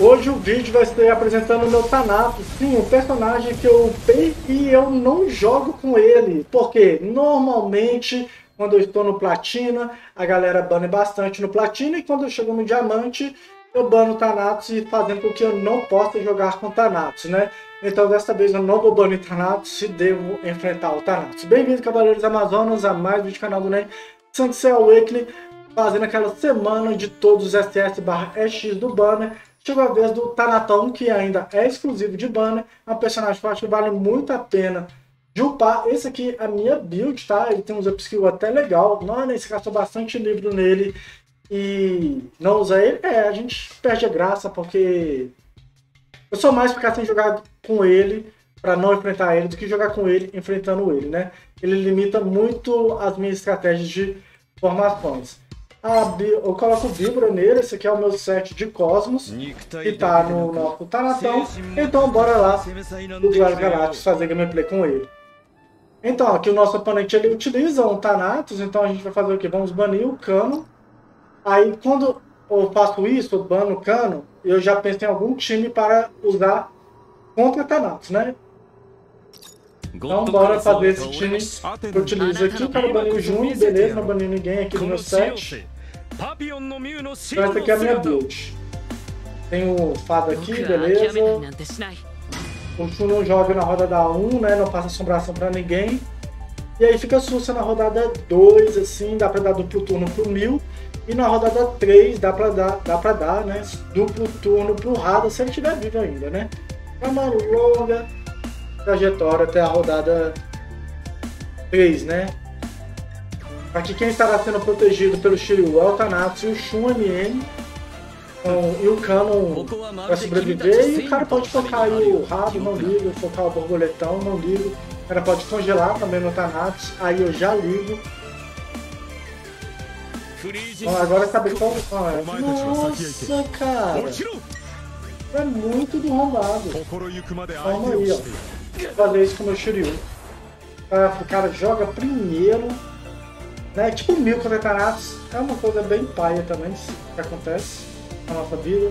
Hoje o vídeo vai ser apresentando o meu Thanatos, sim, um personagem que eu upei e eu não jogo com ele, porque normalmente quando eu estou no Platina, a galera bane bastante no Platina e quando eu chego no Diamante, eu bano o Thanatos e fazendo com que eu não possa jogar com Thanatos, né? Então desta vez eu não vou banir Thanatos se devo enfrentar o Thanatos. Bem-vindo, Cavaleiros Amazonas, a mais um vídeo do canal do Nen, Sun Weekly, fazendo aquela semana de todos os SS-EX do Banner. Chegou a vez do Thanatos, que ainda é exclusivo de Banner. É um personagem que eu acho que vale muito a pena de upar. Esse aqui é a minha build, tá? Ele tem uns upskill até legal. Nós, nesse caso, gastou bastante livro nele e não usa ele. É, a gente perde a graça, porque eu sou mais ficar sem jogar com ele, para não enfrentar ele, do que jogar com ele enfrentando ele, né? Ele limita muito as minhas estratégias de formações. Eu coloco o Vibro nele, esse aqui é o meu set de Cosmos, que tá no nosso Thanatos, então bora lá do Duelo Galáctico fazer gameplay com ele. Então, aqui o nosso oponente ele utiliza um Thanatos, então a gente vai fazer o que? Vamos banir o Kano. Aí quando eu faço isso, eu bano o Kano, eu já penso em algum time para usar contra Thanatos, né? Então bora fazer esse time que eu utilizo aqui. Quero banir o Junho, beleza, não bani ninguém aqui no meu set. Então essa aqui é a minha build. Tem o Fado aqui, beleza. O Shun não joga na rodada 1, né, não passa assombração pra ninguém. E aí fica sussa na rodada 2, assim, dá pra dar duplo turno pro Mil. E na rodada 3 dá pra dar, né, duplo turno pro Hada, se ele estiver vivo ainda, né. É uma longa trajetória até a rodada 3, né? Aqui quem estará sendo protegido pelo Shiryu é o Thanatos e o Shun MN. E o Kano vai sobreviver e o cara pode focar aí o rabo, não ligo, focar o borboletão, não ligo. O cara pode congelar também no Thanatos, aí eu já ligo. Bom, agora sabe qual... Nossa, cara! É muito do roubado. Calma aí, ó. Fazer isso com o meu Shiryu. O cara joga primeiro, né? Tipo o Mil contra Thanatos. É uma coisa bem paia também que acontece na nossa vida.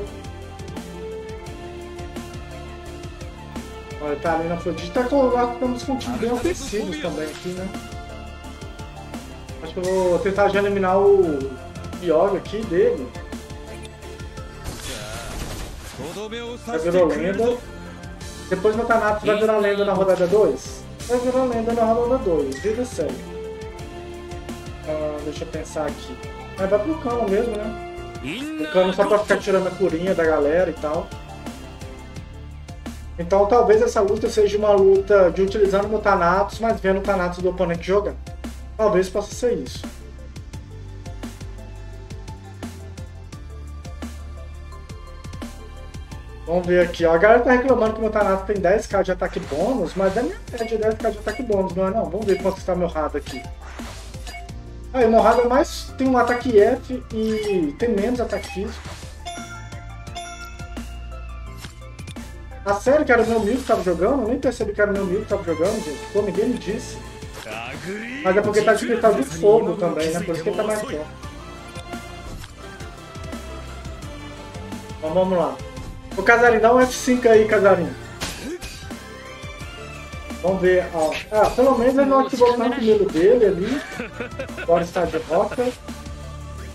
Olha, tá ali na Afrodite. Tá colocado, estamos com um time bem ofensivos também aqui, né? Acho que eu vou tentar já eliminar o Yoga aqui dele. É virolenda. Depois meu Thanatos vai virar lenda na rodada 2? Vai virar lenda na rodada 2, vida séria. Deixa eu pensar aqui. Mas vai pro Kano mesmo, né? O Kano só pra ficar tirando a curinha da galera e tal. Então talvez essa luta seja uma luta de utilizando meu Thanatos, mas vendo o Thanatos do oponente jogar. Talvez possa ser isso. Vamos ver aqui, ó. A galera tá reclamando que meu Thanatos tem 10k de ataque bônus, mas é minha média de 10k de ataque bônus, não é não? Vamos ver quanto está meu Hada aqui. Aí, meu Hada mais tem um ataque F e tem menos ataque físico. A sério que era o meu Mil que tava jogando? Eu nem percebi que era o meu Mil que tava jogando, gente. Pô, ninguém me disse. Mas é porque tá de cristal de fogo também, né? Por isso que ele tá mais forte. Então vamos lá. Ô Casarinho, dá um F5 aí, Casarinho. Vamos ver, ó. Ah, pelo menos ele não ativou o primeiro dele ali. Agora está de rota.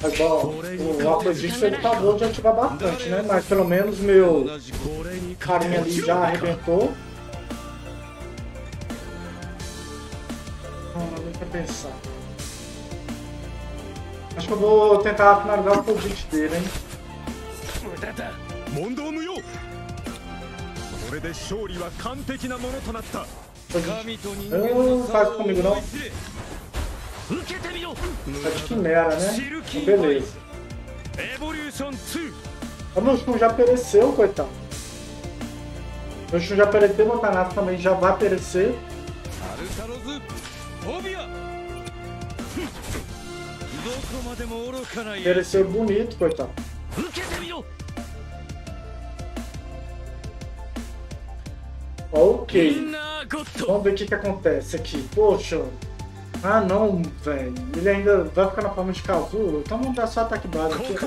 Mas, ó, o Afrodite ele acabou de ativar bastante, né? Mas pelo menos meu carinha ali já arrebentou. Deixa eu pensar. Acho que eu vou tentar finalizar o Afrodite dele, hein? Não faz comigo não. Tá de Quimera, né? Beleza. O meu Shun já pereceu, coitado. Meu Shun já pereceu, meu Thanatos também já vai perecer. Pereceu bonito, coitado. Ok, vamos ver o que acontece aqui. Poxa, ah não, velho, ele ainda vai ficar na forma de Kazu, então vamos dar só ataque básico aqui.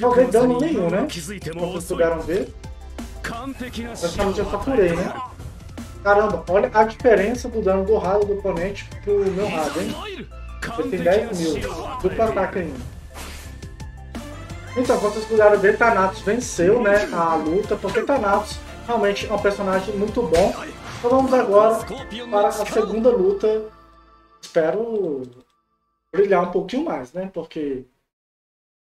Não vê dano nenhum, né? Vocês puderam ver. Praticamente eu só curei, né? Caramba, olha a diferença do dano do Hada do oponente pro meu Hada, hein? Você tem 10.000. Duplo ataque ainda. Então, vocês puderam ver, Thanatos venceu, né, a luta, porque Thanatos realmente é um personagem muito bom. Então vamos agora para a segunda luta. Espero brilhar um pouquinho mais, né, porque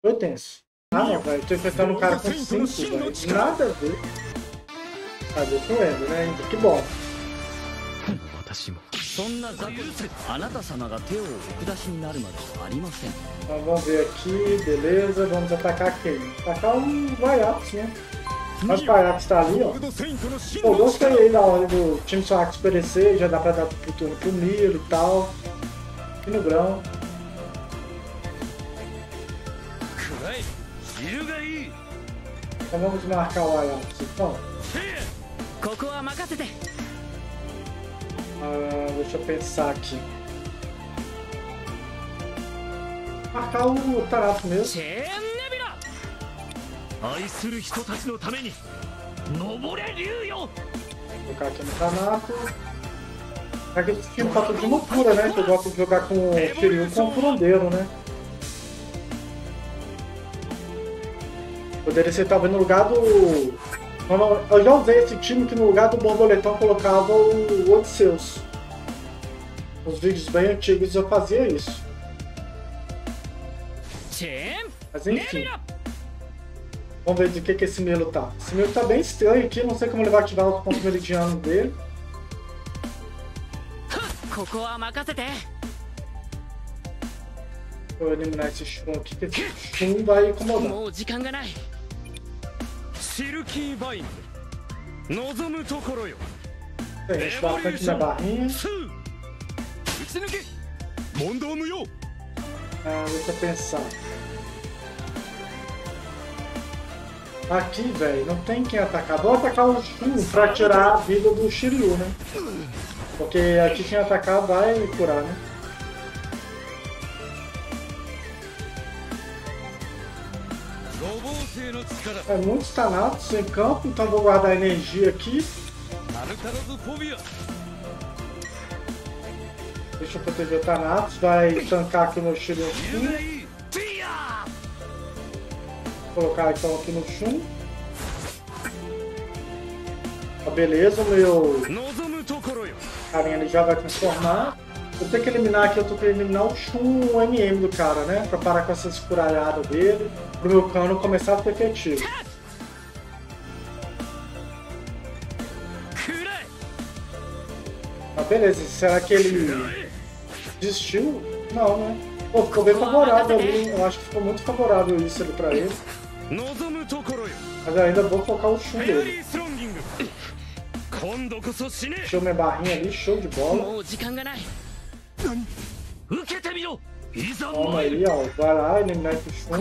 foi tenso. Ah, não, velho, tô enfrentando um cara com 5, velho. Nada a ver. Cadê com ele, né, ainda que bom. Então vamos ver aqui, beleza, vamos atacar quem? Atacar o Vaiatos, né? Mas o Vaiatos tá ali, ó. Pô, gostei aí da hora do time Swakos perecer, já dá pra dar pro turno pro Mil e tal. E no grão. Então vamos marcar o Vaiatos, então. Deixa eu pensar aqui. Marcar o Thanatos mesmo. Vou colocar aqui no Thanatos. Aqui eu fico um fator de loucura, né? Que eu gosto de jogar com o Shiryu com o Curandeiro, né? Poderia ser talvez no lugar do... Eu já usei esse time que no lugar do borboletão colocava o Odisseus. Nos vídeos bem antigos eu fazia isso. Mas enfim. Vamos ver de que esse Milo tá. Esse Milo tá bem estranho aqui, não sei como ele vai ativar os pontos meridianos dele. Vou eliminar esse Shun aqui, que esse Shun vai incomodar. Tem gente bastante na barrinha. Ah, deixa eu pensar. Aqui, velho, não tem quem atacar. Vou atacar o Shun pra tirar a vida do Shiryu, né? Porque aqui quem atacar vai curar, né? É muitos Thanatos em campo, então vou guardar energia aqui. Deixa eu proteger o Thanatos, vai tancar aqui no Shiryu. Vou colocar então aqui no Shun. Ah, beleza, o meu carinha ele já vai transformar. Vou ter que eliminar aqui, eu tô querendo eliminar o Shun, o MM do cara, né? Pra parar com essas furalhadas dele, pro meu Kano começar a ficar efetivo. Mas beleza, será que ele desistiu? Não, né? Pô, ficou bem favorável ali, eu acho que ficou muito favorável isso ali pra ele. Mas eu ainda vou focar o Shun dele. Deixou minha barrinha ali, show de bola. Toma aí, ó, vai lá, eliminar esse Shun.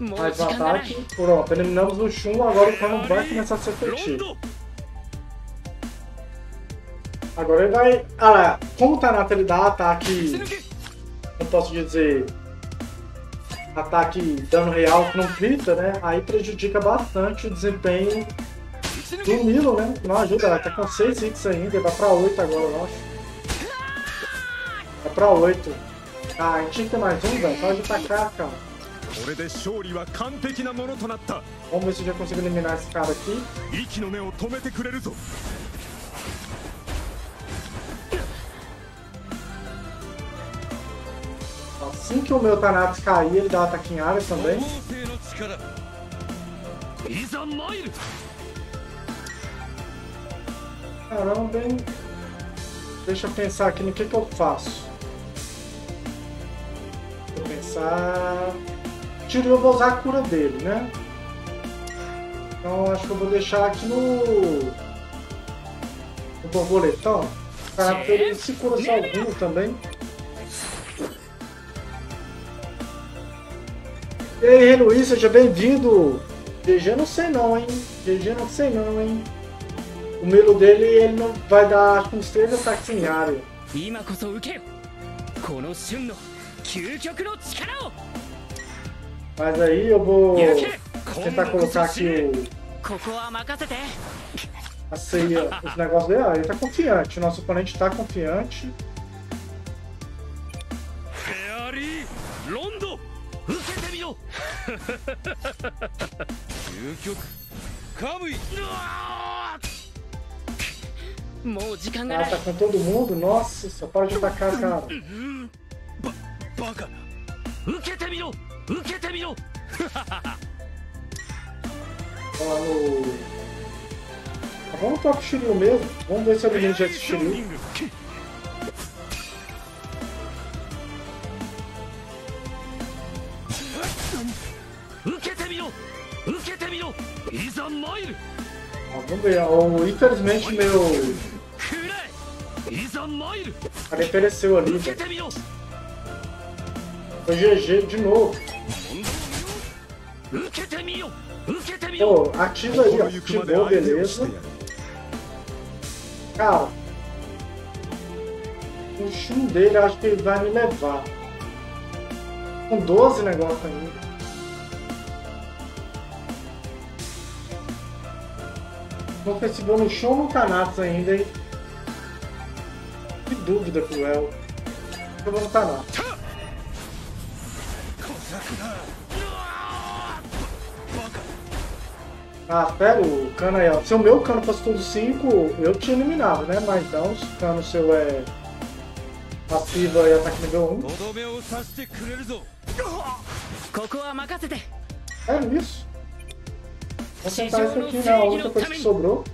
Mais um ataque, pronto, eliminamos o Shun, agora o Kano vai começar a se efetivo. Agora ele vai... Ah lá, como o Thanatos ele dá ataque... Não posso dizer... Ataque dano real que não grita, né? Aí prejudica bastante o desempenho do Milo, né? Não ajuda, ela tá com 6 hits ainda, vai pra 8 agora, eu acho. Vai pra 8. Ah, a gente tinha que ter mais um, velho. Pode atacar, cara. Vamos ver se eu já consigo eliminar esse cara aqui. Assim que o meu Thanatos cair, ele dá um ataque em área também. Caramba, hein? Deixa eu pensar aqui no que eu faço. Vou pensar... Shiryu, eu vou usar a cura dele, né? Então acho que eu vou deixar aqui no borboletão. O cara ele se cura sozinho também. E aí, Luiz, seja bem-vindo! GG não sei não, hein? GG não sei não, hein? O Milo dele, ele não vai dar acho, uns 3 ataques em área. Mas aí eu vou tentar colocar aqui o... a ceia, os negócios dele. Ah, ele tá confiante. O nosso oponente tá confiante. Ah, tá com todo mundo? Nossa, só para de atacar, cara. Vamos para o Shiryu mesmo. Vamos ver se a gente já é Shiryu. Vamos ver, infelizmente meu... O cara pereceu ali, velho. Foi GG de novo. Pô, ativa aí, ó. Ativou, beleza. Cara, o Shun dele, acho que ele vai me levar. Com 12 negócios ainda. Não percebeu no Shun no Thanatos ainda, hein? Que dúvida cruel. Eu vou no Thanatos. Ah, pera, o Cano aí, ó. Se o meu Cano fosse tudo 5, eu tinha eliminado, né? Mas então, se o Cano seu é passiva e ataque nível 1. É isso. Vou sentar isso aqui na outra coisa que sobrou.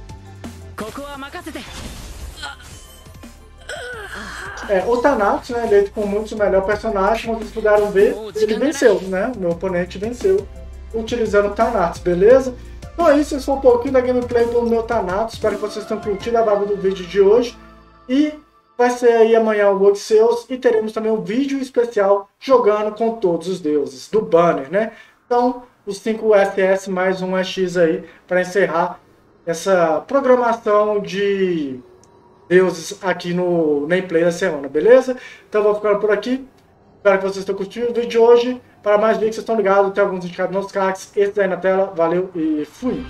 É, o Thanatos, né, eleito com muito melhor personagem, quando eles puderam ver, ele venceu, né? O meu oponente venceu utilizando o Thanatos, beleza? Então é isso, esse foi um pouquinho da gameplay do meu Thanatos. Espero que vocês tenham curtido a vibe do vídeo de hoje. E vai ser aí amanhã o Odisseus e teremos também um vídeo especial jogando com todos os deuses do Banner, né? Então, os 5 SS mais um EX aí para encerrar essa programação de deuses aqui no gameplay da semana, beleza? Então vou ficando por aqui. Espero que vocês tenham curtido o vídeo de hoje. Para mais vídeos, vocês estão ligados, tem alguns indicados nos cards. Esse aí na tela, valeu e fui!